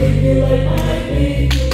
Give me like I need.